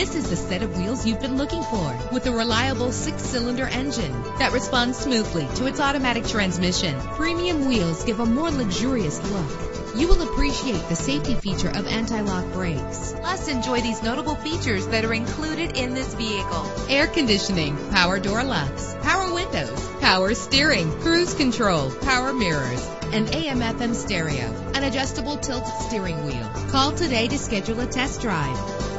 This is the set of wheels you've been looking for, with a reliable 6-cylinder engine that responds smoothly to its automatic transmission. Premium wheels give a more luxurious look. You will appreciate the safety feature of anti-lock brakes. Plus, enjoy these notable features that are included in this vehicle: air conditioning, power door locks, power windows, power steering, cruise control, power mirrors, and AM/FM stereo, an adjustable tilt steering wheel. Call today to schedule a test drive.